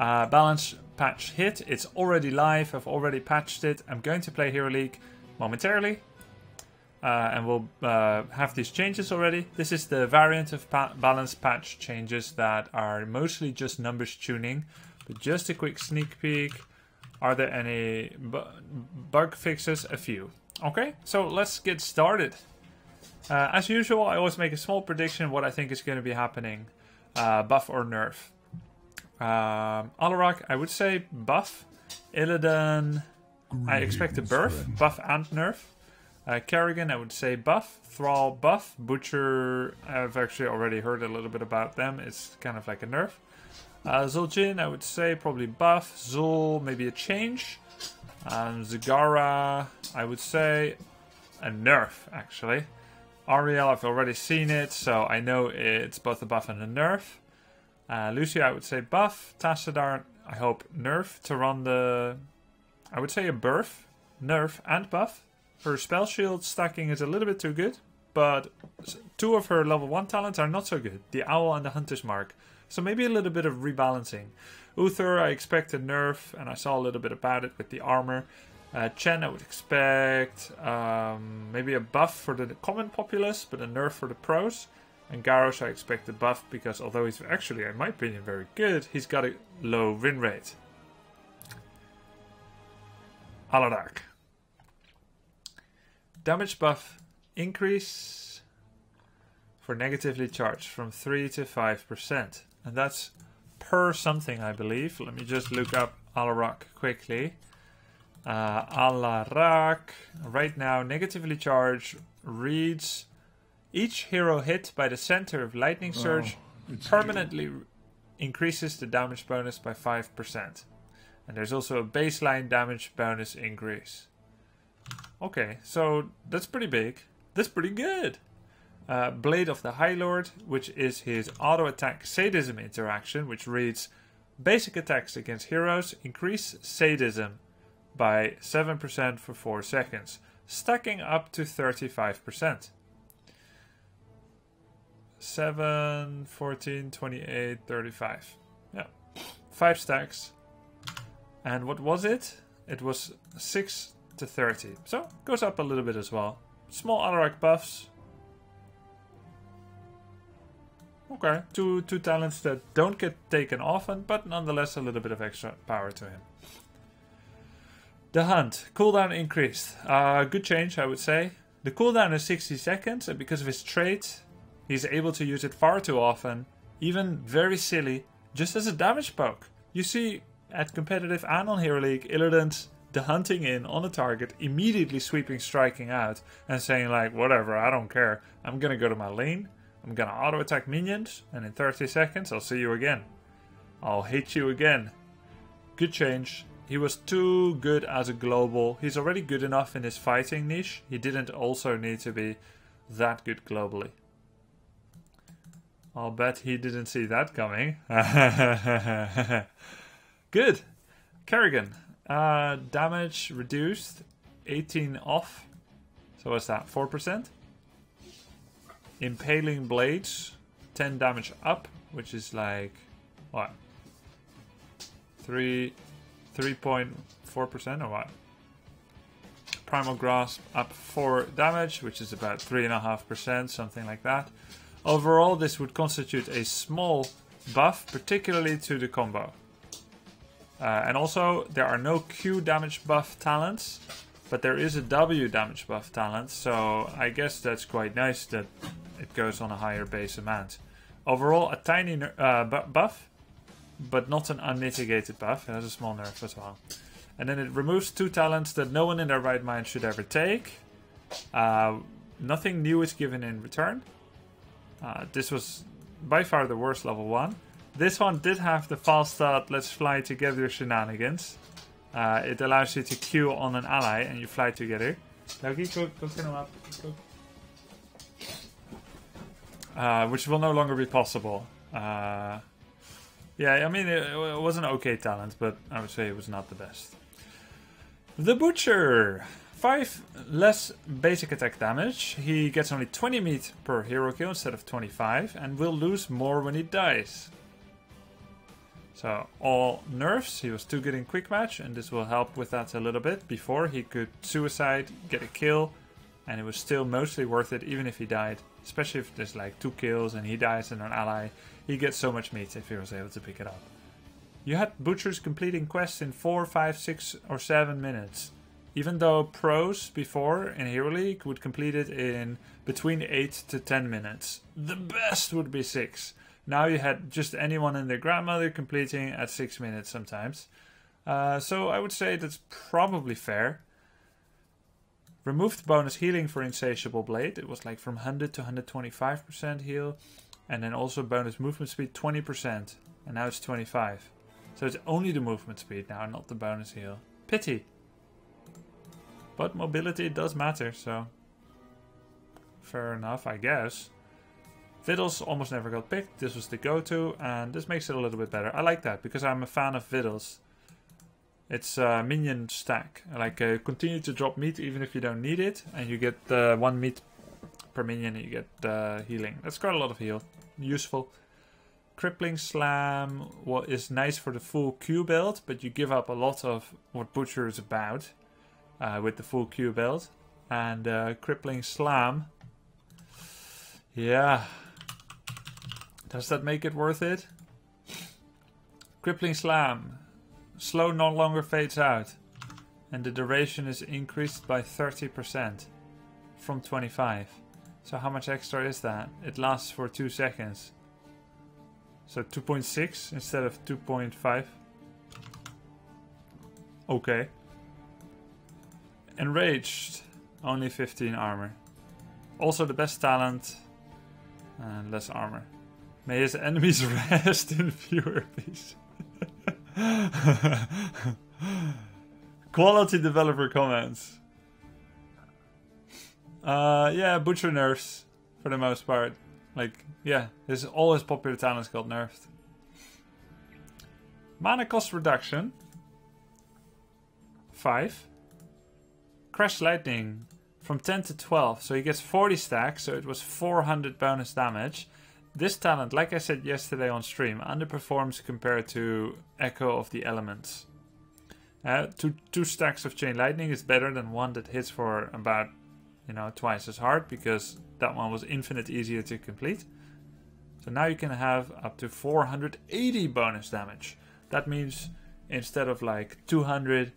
Balance patch hit. It's already live. I've already patched it. I'm going to play Hero League momentarily. And we'll have these changes already. This is the variant of balance patch changes that are mostly just numbers tuning. But just a quick sneak peek. Are there any bug fixes? A few. Okay, so let's get started. As usual, I always make a small prediction of what I think is going to be happening. Buff or nerf. Alarak, I would say buff. Illidan, I expect a buff. Buff and nerf. Kerrigan, I would say buff. Thrall, buff. Butcher, I've actually already heard a little bit about them. It's kind of like a nerf. Zul'jin, I would say probably buff. Zul, maybe a change. Zagara, I would say a nerf, actually. Auriel, I've already seen it, so I know it's both a buff and a nerf. Lucio, I would say buff. Tassadar, I hope nerf. Tyrande, I would say a buff, nerf, and buff. Her spell shield stacking is a little bit too good, but two of her level 1 talents are not so good. The Owl and the Hunter's Mark. So maybe a little bit of rebalancing. Uther, I expect a nerf, and I saw a little bit about it with the armor. Chen, I would expect maybe a buff for the common populace, but a nerf for the pros. And Garrosh, I expect a buff, because although he's actually, in my opinion, very good, he's got a low win rate. Alarak. Damage buff increase for negatively charged from 3 to 5%. And that's per something, I believe. Let me just look up Alarak quickly. Alarak, right now, negatively charged reads each hero hit by the center of Lightning Surge permanently increases the damage bonus by 5%. And there's also a baseline damage bonus increase. Okay, so that's pretty big. That's pretty good. Blade of the High Lord, which is his auto attack sadism interaction, which reads basic attacks against heroes increase sadism by 7% for 4 seconds, stacking up to 35%. 7, 14, 28, 35. Yeah, 5 stacks. And what was it? It was 6 to 30. So, goes up a little bit as well. Small Alarak buffs. Okay, two talents that don't get taken often, but nonetheless a little bit of extra power to him. The Hunt. Cooldown increased. Good change, I would say. The cooldown is 60 seconds, and because of his trait, he's able to use it far too often, even very silly, just as a damage poke. You see, at competitive and on Hero League, Illidan's the hunting in on a target, immediately sweeping, striking out, and saying like, whatever, I don't care. I'm gonna go to my lane, I'm gonna auto-attack minions, and in 30 seconds I'll see you again. I'll hit you again. Good change. He was too good as a global. He's already good enough in his fighting niche. He didn't also need to be that good globally. I'll bet he didn't see that coming. Good. Kerrigan. Damage reduced, 18 off, so what's that, 4%? Impaling Blades, 10 damage up, which is like, what, 3.4% or what? Primal Grasp up 4 damage, which is about 3.5%, something like that. Overall, this would constitute a small buff, particularly to the combo. And also, there are no Q damage buff talents, but there is a W damage buff talent, so I guess that's quite nice that it goes on a higher base amount. Overall, a tiny buff, but not an unmitigated buff. It has a small nerf as well. And then it removes 2 talents that no one in their right mind should ever take. Nothing new is given in return. This was by far the worst level 1. This one did have the fast start, let's fly together shenanigans. It allows you to queue on an ally and you fly together. Which will no longer be possible. Yeah, I mean, it was an okay talent, but I would say it was not the best. The Butcher! 5 less basic attack damage. He gets only 20 meat per hero kill instead of 25, and will lose more when he dies. So all nerfs, he was still getting quick match, and this will help with that a little bit. Before, he could suicide, get a kill, and it was still mostly worth it even if he died. Especially if there's like 2 kills and he dies and an ally, he gets so much meat if he was able to pick it up. You had butchers completing quests in 4, 5, 6 or 7 minutes. Even though pros before in Hero League would complete it in between 8 to 10 minutes. The best would be 6. Now you had just anyone and their grandmother completing at 6 minutes sometimes. So I would say that's probably fair. Removed bonus healing for Insatiable Blade. It was like from 100 to 125% heal. And then also bonus movement speed 20%. And now it's 25. So it's only the movement speed now, not the bonus heal. Pity. But mobility does matter, so... fair enough, I guess. Vittles almost never got picked. This was the go-to, and this makes it a little bit better. I like that, because I'm a fan of Vittles. It's a minion stack. Like, continue to drop meat even if you don't need it, and you get 1 meat per minion and you get healing. That's quite a lot of heal. Useful. Crippling Slam is nice for the full Q build, but you give up a lot of what Butcher is about with the full Q build. And Crippling Slam, yeah, does that make it worth it? Crippling Slam, slow no longer fades out, and the duration is increased by 30% from 25. So how much extra is that? It lasts for 2 seconds. So 2.6 instead of 2.5. Okay. Enraged. Only 15 armor. Also the best talent. And less armor. May his enemies rest in fewer pieces. Quality developer comments. Yeah, Butcher nerfs. For the most part. Like, yeah, all his popular talents got nerfed. Mana cost reduction. 5. Crash Lightning from 10 to 12. So he gets 40 stacks, so it was 400 bonus damage. This talent, like I said yesterday on stream, underperforms compared to Echo of the Elements. 2 stacks of Chain Lightning is better than 1 that hits for about, you know, twice as hard, because that one was infinite easier to complete. So now you can have up to 480 bonus damage. That means instead of like 400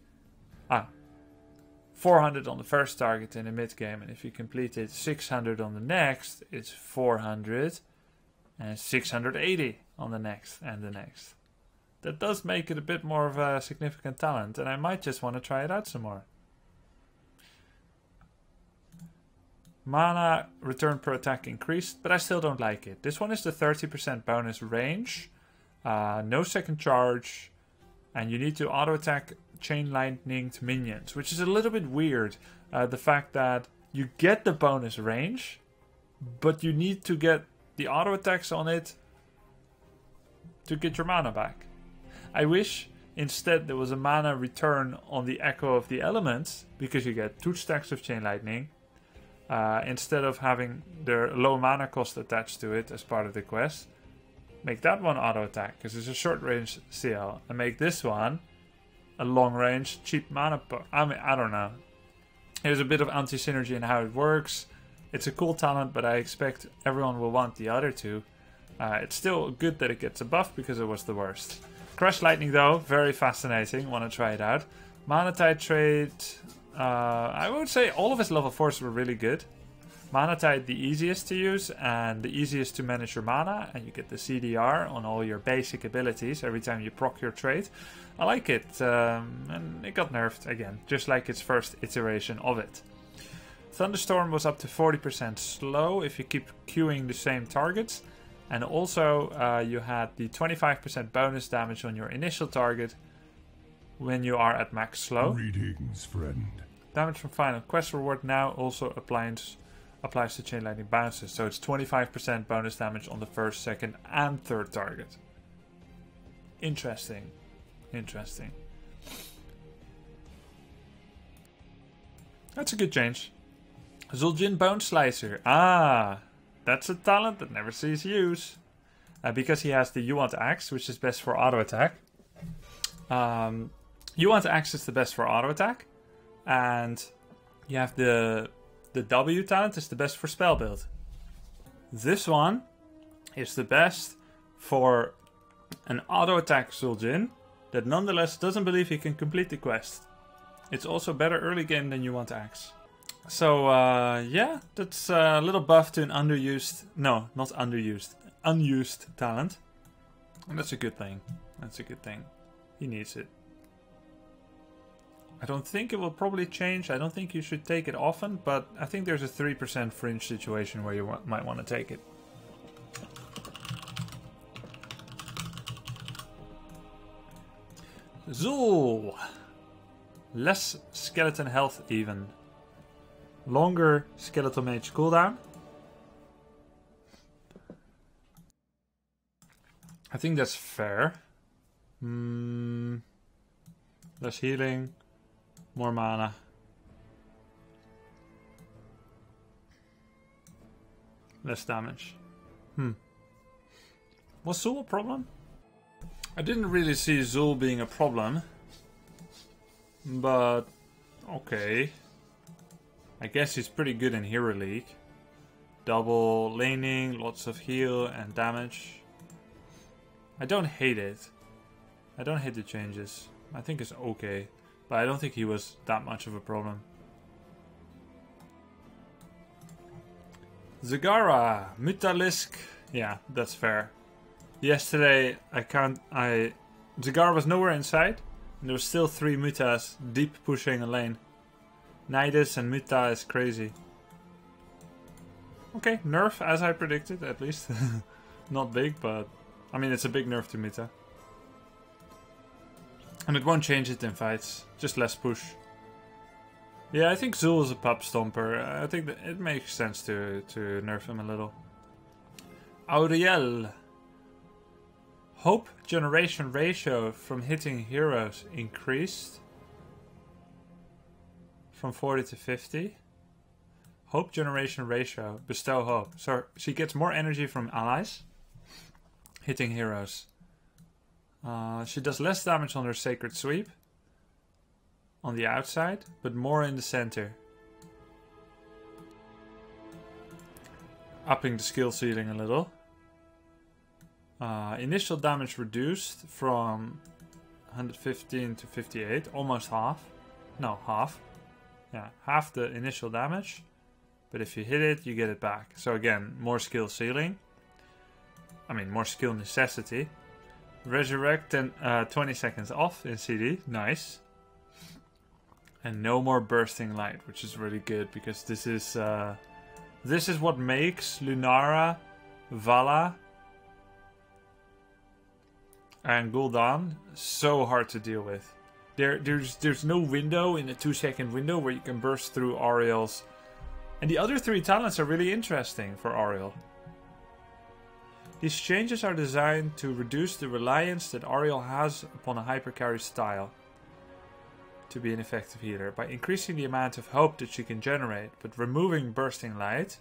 on the first target in the mid game, and if you complete it 600 on the next, it's 400 and 680 on the next and the next. That does make it a bit more of a significant talent, and I might just want to try it out some more. Mana return per attack increased, but I still don't like it. This one is the 30% bonus range, no second charge, and you need to auto attack Chain Lightning to minions, which is a little bit weird. The fact that you get the bonus range, but you need to get the auto attacks on it to get your mana back. I wish instead there was a mana return on the Echo of the Elements, because you get 2 stacks of Chain Lightning. Instead of having their low mana cost attached to it as part of the quest, make that one auto attack because it's a short range CL, and make this one a long range cheap mana. I mean, I don't know. There's a bit of anti-synergy in how it works. It's a cool talent, but I expect everyone will want the other two. It's still good that it gets a buff because it was the worst. Crash Lightning though, very fascinating. Want to try it out. Mana Tide trade. I would say all of his level 4s were really good. Mana Tide, the easiest to use and the easiest to manage your mana, and you get the CDR on all your basic abilities every time you proc your trait. I like it, and it got nerfed again, just like its first iteration of it. Thunderstorm was up to 40% slow if you keep queuing the same targets, and also you had the 25% bonus damage on your initial target when you are at max slow. Greetings, friend. Damage from final quest reward now also applies to Chain Lightning bounces, so it's 25% bonus damage on the first, second and third target. Interesting. Interesting. That's a good change. Zul'jin Bone Slicer. Ah, that's a talent that never sees use. because he has the You Want Axe, which is best for auto attack. You Want Axe is the best for auto attack, and you have the W talent is the best for spell build. This one is the best for an auto attack Zul'jin that nonetheless doesn't believe he can complete the quest. It's also better early game than You Want Axe. So yeah, that's a little buff to an underused, no, not underused, unused talent. And that's a good thing. That's a good thing. He needs it. I don't think it will probably change. I don't think you should take it often, but I think there's a 3% fringe situation where you might want to take it. Zul! Less skeleton health even. Longer skeletal mage cooldown. I think that's fair. Less healing. More mana. Less damage. Was Zul a problem? I didn't really see Zul being a problem. But, okay. I guess he's pretty good in Hero League. Double laning, lots of heal and damage. I don't hate it. I don't hate the changes. I think it's okay. But I don't think he was that much of a problem. Zagara, Mutalisk. Yeah, that's fair. Yesterday, Zagara was nowhere in sight. And there were still 3 Mutas deep pushing a lane. Nidus and Muta is crazy. Okay, nerf as I predicted, at least. Not big, but... I mean, it's a big nerf to Muta. And it won't change it in fights. Just less push. Yeah, I think Zul is a pup stomper. I think that it makes sense to nerf him a little. Auriel. Hope generation ratio from hitting heroes increased. From 40 to 50. Hope generation ratio. Bestow hope. So she gets more energy from allies. Hitting heroes. She does less damage on her Sacred Sweep on the outside, but more in the center. Upping the skill ceiling a little. Initial damage reduced from 115 to 58, almost half. No, half. Yeah, half the initial damage, but if you hit it, you get it back. So again, more skill ceiling. I mean, more skill necessity. Resurrect and 20 seconds off in CD, nice. And no more Bursting Light, which is really good because this is what makes Lunara, Vala, and Gul'dan so hard to deal with. There's no window in a 2-second window where you can burst through Auriel's, and the other 3 talents are really interesting for Auriel. These changes are designed to reduce the reliance that Auriel has upon a hypercarry style to be an effective healer by increasing the amount of hope that she can generate, but removing Bursting Light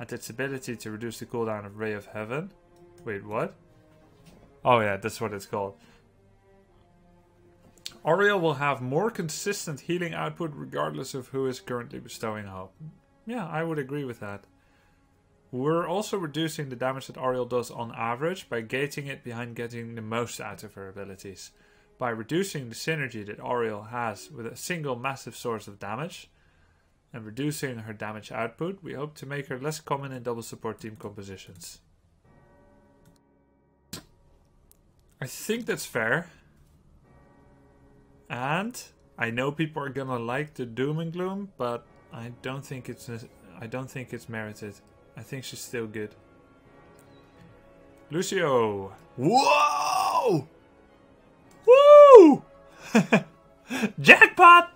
and its ability to reduce the cooldown of Ray of Heaven. Wait, what? Oh yeah, that's what it's called. Auriel will have more consistent healing output regardless of who is currently bestowing hope. Yeah, I would agree with that. We're also reducing the damage that Auriel does on average by gating it behind getting the most out of her abilities. By reducing the synergy that Auriel has with a single massive source of damage and reducing her damage output, we hope to make her less common in double support team compositions. I think that's fair. And I know people are gonna like the doom and gloom, but I don't think it's merited. I think she's still good. Lucio! Whoa! Woo! Jackpot!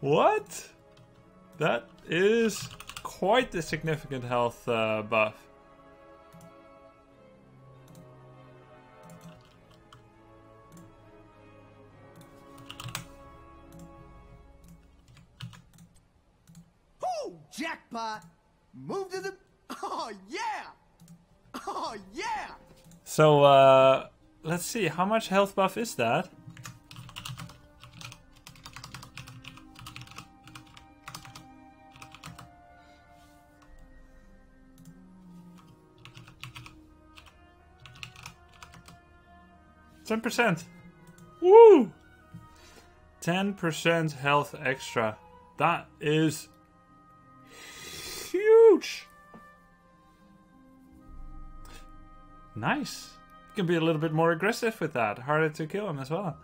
What? That is quite a significant health buff. Woo! Jackpot! Move to the... Oh, yeah! Oh, Oh yeah. So let's see, how much health buff is that? %. Woo! 10% health extra. That is huge. Nice. You can be a little bit more aggressive with that. Harder to kill him as well.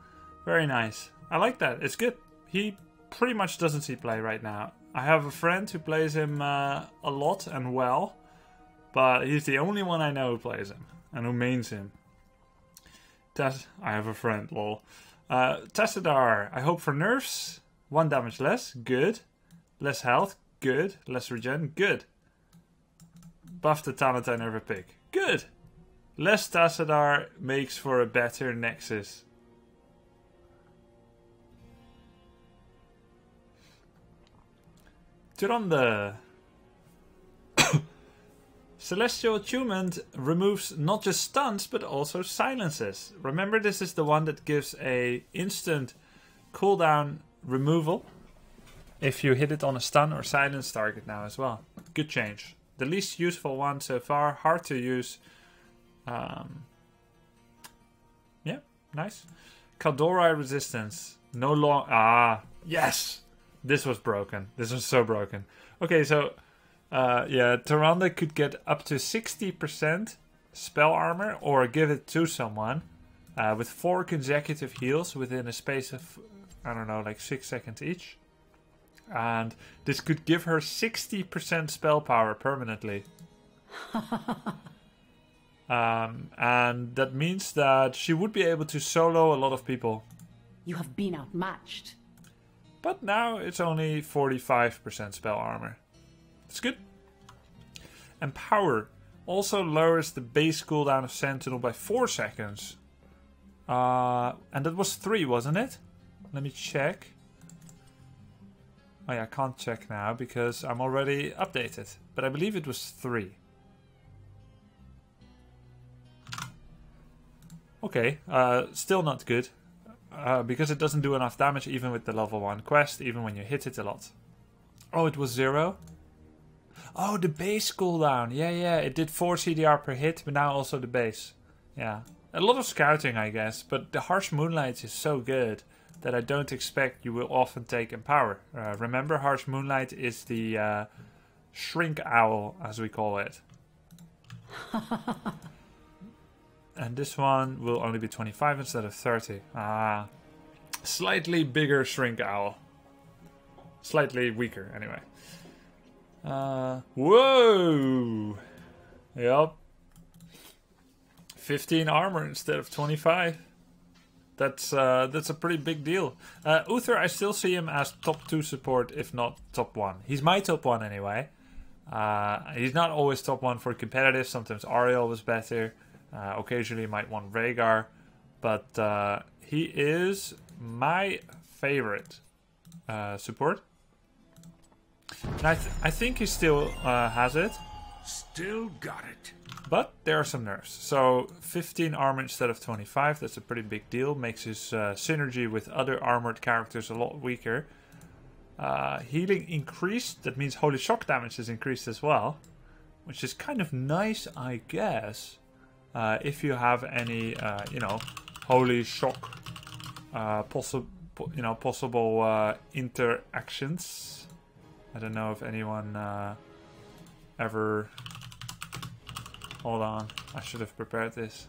Very nice. I like that. It's good. He pretty much doesn't see play right now. I have a friend who plays him a lot and well, but he's the only one I know who plays him and who mains him. I have a friend, lol. Tassadar, I hope for nerfs. 1 damage less, good. Less health, good. Less regen, good. Buff the talent I never pick, good. Less Tassadar makes for a better Nexus. Tyrande. Celestial Attunement removes not just stuns, but also silences. Remember, this is the one that gives a instant cooldown removal if you hit it on a stun or silence target now as well. Good change. The least useful one so far, hard to use. Yeah, nice. Kaldorai Resistance. No long... Ah, yes! This was broken. This was so broken. Okay, so... yeah, Tyrande could get up to 60% spell armor or give it to someone with 4 consecutive heals within a space of, I don't know, like 6 seconds each. And this could give her 60% spell power permanently. And that means that she would be able to solo a lot of people. You have been outmatched. But now it's only 45% spell armor. It's good. Empower also lowers the base cooldown of Sentinel by 4 seconds. And that was 3, wasn't it? Let me check. Oh yeah, I can't check now because I'm already updated. But I believe it was 3. Okay, still not good. Because it doesn't do enough damage even with the level 1 quest, even when you hit it a lot. Oh, it was 0? Oh, the base cooldown. Yeah, yeah. It did 4 CDR per hit, but now also the base. Yeah. A lot of scouting, I guess. But the Harsh Moonlight is so good that I don't expect you will often take Empower. Remember, Harsh Moonlight is the Shrink Owl, as we call it. And this one will only be 25 instead of 30. Ah. Slightly bigger Shrink Owl. Slightly weaker, anyway. Whoa! Yep. 15 armor instead of 25. That's a pretty big deal. Uther, I still see him as top 2 support, if not top 1. He's my top 1 anyway. He's not always top 1 for competitive. Sometimes Auriel was better. Occasionally might want Rhaegar. But he is my favorite support. And I think he still has it. Still got it. But there are some nerfs. So 15 armor instead of 25. That's a pretty big deal. Makes his synergy with other armored characters a lot weaker. Healing increased. That means Holy Shock damage is increased as well. Which is kind of nice, I guess. If you have any, you know, Holy Shock possible interactions. I don't know if anyone ever... Hold on, I should have prepared this.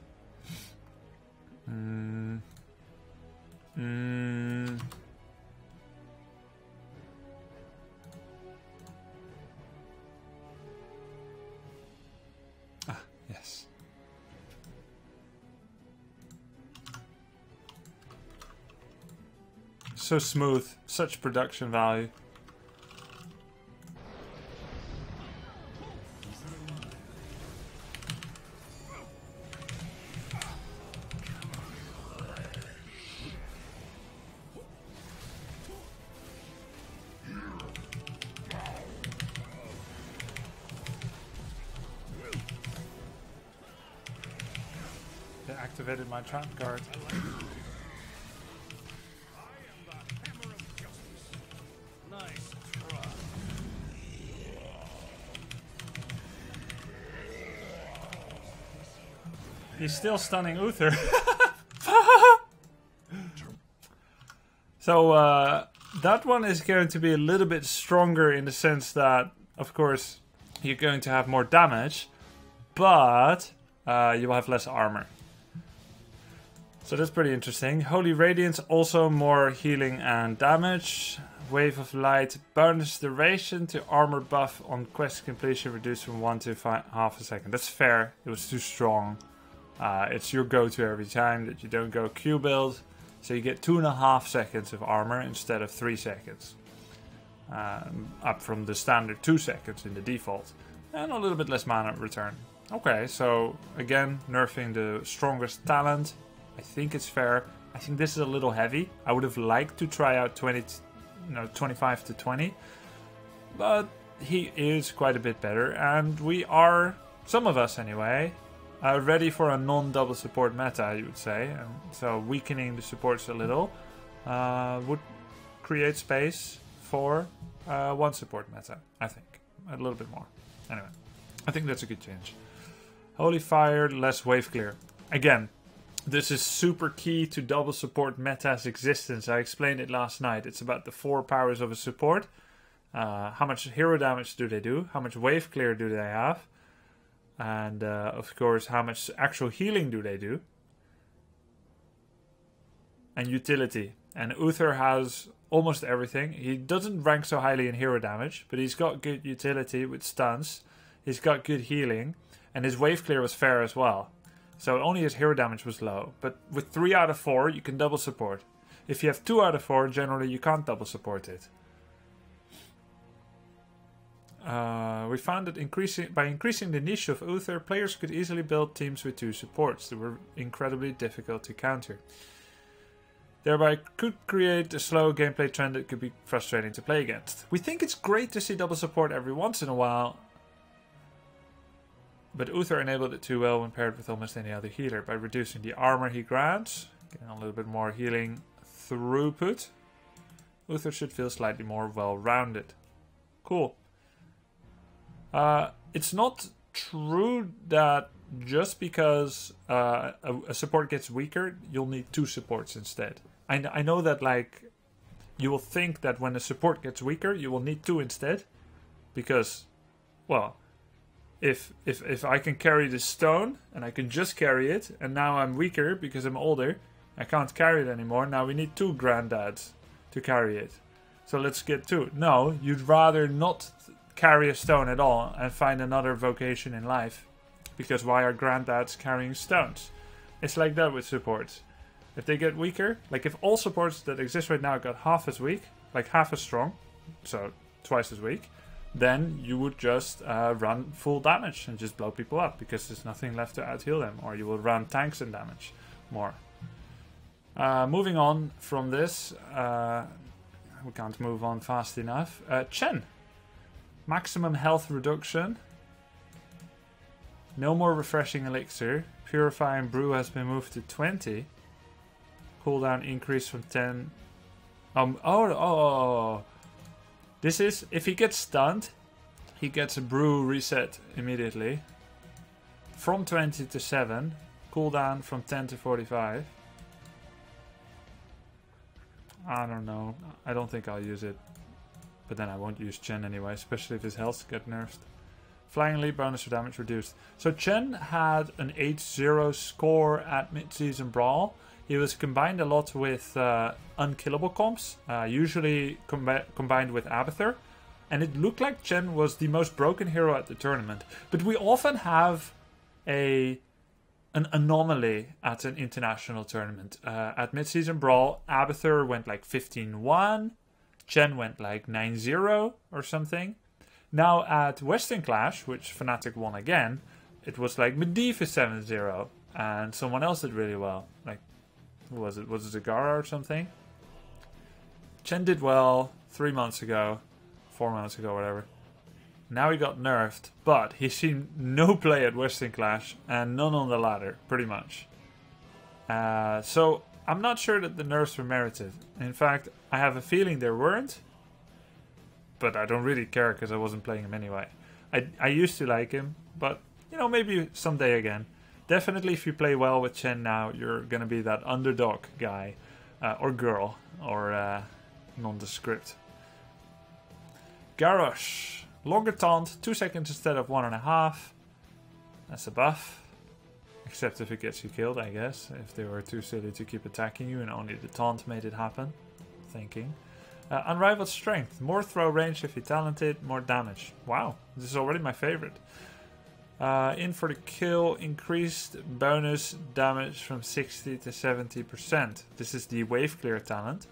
Ah, yes. So smooth, such production value. activated my trap guard. He's still stunning Uther. So that one is going to be a little bit stronger in the sense that, of course, you're going to have more damage, but you will have less armor. So that's pretty interesting. Holy Radiance, also more healing and damage. Wave of Light, bonus duration to armor buff on quest completion, reduced from 1 to half a second. That's fair, it was too strong. It's your go-to every time that you don't go Q build, so you get 2.5 seconds of armor instead of 3 seconds, up from the standard 2 seconds in the default, and a little bit less mana return. Okay, so again, nerfing the strongest talent. I think it's fair. I think this is a little heavy. I would have liked to try out 25 to 20, but he is quite a bit better, and we are, some of us anyway, ready for a non-double support meta, you would say. And so weakening the supports a little would create space for one support meta, I think. A little bit more. Anyway, I think that's a good change. Holy Fire, less wave clear. Again, this is super key to double support meta's existence. I explained it last night. It's about the 4 powers of a support. How much hero damage do they do? How much wave clear do they have? And, of course, how much actual healing do they do? And utility. And Uther has almost everything. He doesn't rank so highly in hero damage, but he's got good utility with stuns. He's got good healing. And his wave clear was fair as well. So only his hero damage was low. But with 3 out of 4, you can double support. If you have 2 out of 4, generally you can't double support it. We found that by increasing the niche of Uther, players could easily build teams with 2 supports that were incredibly difficult to counter. Thereby could create a slow gameplay trend that could be frustrating to play against. We think it's great to see double support every once in a while, but Uther enabled it too well when paired with almost any other healer. By reducing the armor he grants, getting a little bit more healing throughput, Uther should feel slightly more well-rounded. Cool. It's not true that just because a support gets weaker, you'll need 2 supports instead. I know that, like, you will think that when a support gets weaker, you will need 2 instead, because, well, if I can carry this stone and I can just carry it, and now I'm weaker because I'm older, I can't carry it anymore. Now we need 2 granddads to carry it, so let's get 2. No, you'd rather not carry a stone at all and find another vocation in life, because why are granddads carrying stones? It's like that with supports. If they get weaker, like if all supports that exist right now got half as weak, like half as strong, so twice as weak, then you would just run full damage and just blow people up, because there's nothing left to out-heal them, or you will run tanks and damage more. Moving on from this, we can't move on fast enough. Chen. Maximum health reduction. No more refreshing elixir. Purify and brew has been moved to 20. Cooldown increase from 10. This is, if he gets stunned, he gets a brew reset immediately. From 20 to 7. Cooldown from 10 to 45. I don't know. I don't think I'll use it. But then I won't use Chen anyway, especially if his health gets nerfed. Flying Leap, bonus for damage reduced. So Chen had an 8-0 score at Mid-Season Brawl. He was combined a lot with unkillable comps, usually combined with Abathur. And it looked like Chen was the most broken hero at the tournament. But we often have an anomaly at an international tournament. At Mid-Season Brawl, Abathur went like 15-1. Chen went like 9-0 or something. Now at Western Clash, which Fnatic won again, it was like Medivh is 7-0 and someone else did really well. Like, who was it? Was it Zagara or something? Chen did well 4 months ago, whatever. Now he got nerfed, but he's seen no play at Western Clash and none on the ladder, pretty much. So I'm not sure that the nerfs were merited. In fact, I have a feeling there weren't. But I don't really care because I wasn't playing him anyway. I used to like him, but you know, maybe someday again. Definitely if you play well with Chen now, you're going to be that underdog guy, or girl, or nondescript. Garrosh. Longer taunt, 2 seconds instead of 1.5. That's a buff. Except if it gets you killed, I guess. If they were too silly to keep attacking you and only the taunt made it happen. Thinking. Unrivaled strength. More throw range if you're talented, more damage. Wow, this is already my favorite. In for the kill, increased bonus damage from 60 to 70%. This is the wave clear talent.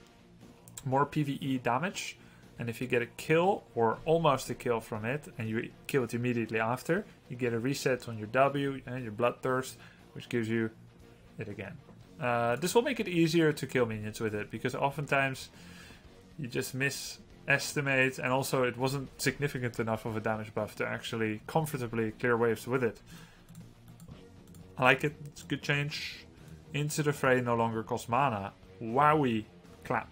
More PvE damage, and if you get a kill or almost a kill from it, and you kill it immediately after, you get a reset on your W and your Bloodthirst, which gives you it again. This will make it easier to kill minions with it, because oftentimes you just misestimate, and also it wasn't significant enough of a damage buff to actually comfortably clear waves with it. I like it, it's a good change. Into the Fray no longer costs mana. Wowie clap.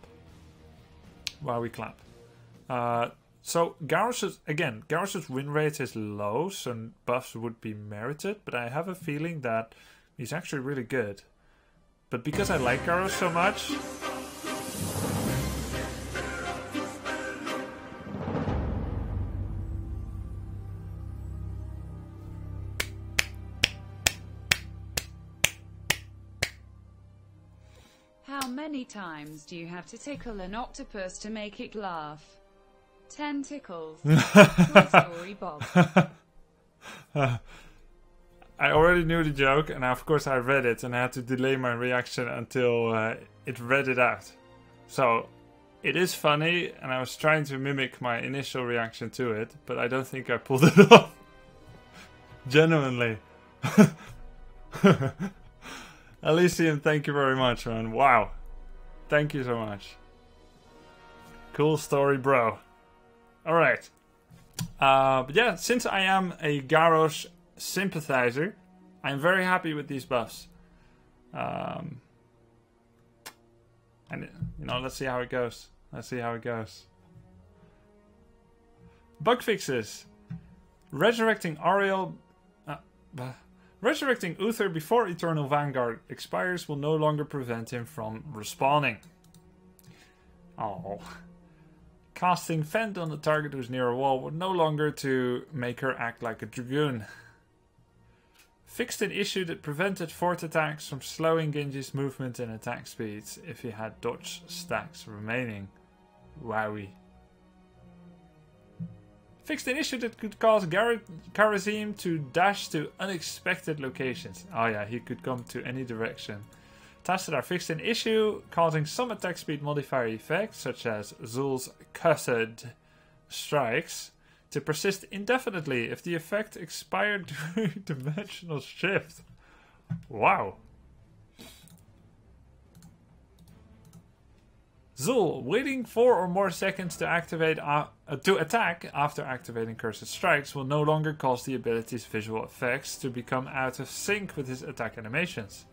Wowie clap. So Garrosh's, again, Garrosh's win rate is low, so buffs would be merited, but I have a feeling that he's actually really good. But because I like Garrosh so much, times do you have to tickle an octopus to make it laugh? 10 tickles. Story, Bob. I already knew the joke, and of course I read it, and I had to delay my reaction until it read it out. So it is funny, and I was trying to mimic my initial reaction to it, but I don't think I pulled it off. Genuinely. Elysium, thank you very much, man. Wow. Thank you so much. Cool story, bro. Alright. But yeah, since I am a Garrosh sympathizer, I'm very happy with these buffs. And, you know, let's see how it goes. Let's see how it goes. Bug fixes. Resurrecting Auriel. Resurrecting Uther before Eternal Vanguard expires will no longer prevent him from respawning. Oh. Casting Fend on the target who's near a wall will no longer to make her act like a Dragoon. Fixed an issue that prevented fort attacks from slowing Genji's movement and attack speeds if he had dodge stacks remaining. Wowie. Fixed an issue that could cause Karazim to dash to unexpected locations. Oh yeah, he could come to any direction. Tassadar fixed an issue causing some attack speed modifier effects, such as Zul's Cursed Strikes, to persist indefinitely if the effect expired during Dimensional Shift. Wow. Zul, waiting 4 or more seconds to activate to attack after activating Cursed Strikes will no longer cause the ability's visual effects to become out of sync with his attack animations.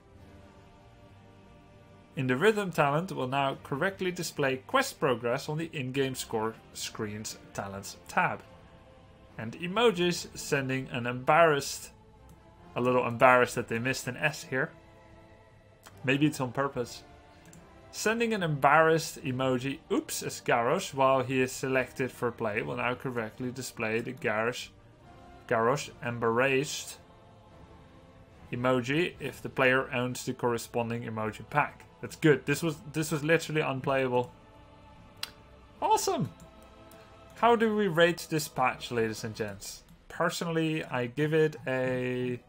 In the Rhythm talent will now correctly display quest progress on the in-game score screen's talents tab. And emojis sending an embarrassed, a little embarrassed that they missed an S here. Maybe it's on purpose. Sending an embarrassed emoji, oops, as Garrosh while he is selected for play will now correctly display the Garrosh embarrassed emoji if the player owns the corresponding emoji pack. That's good. This was literally unplayable. Awesome. How do we rate this patch, ladies and gents? Personally, I give it a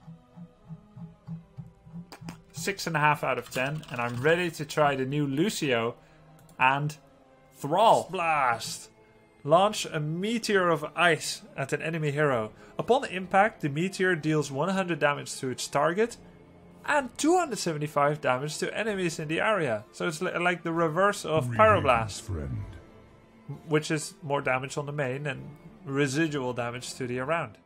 6.5 out of 10, and I'm ready to try the new Lucio and Thrall. Blast! Launch a meteor of ice at an enemy hero. Upon impact, the meteor deals 100 damage to its target and 275 damage to enemies in the area. So it's like the reverse of Pyroblast, friend, which is more damage on the main and residual damage to the around.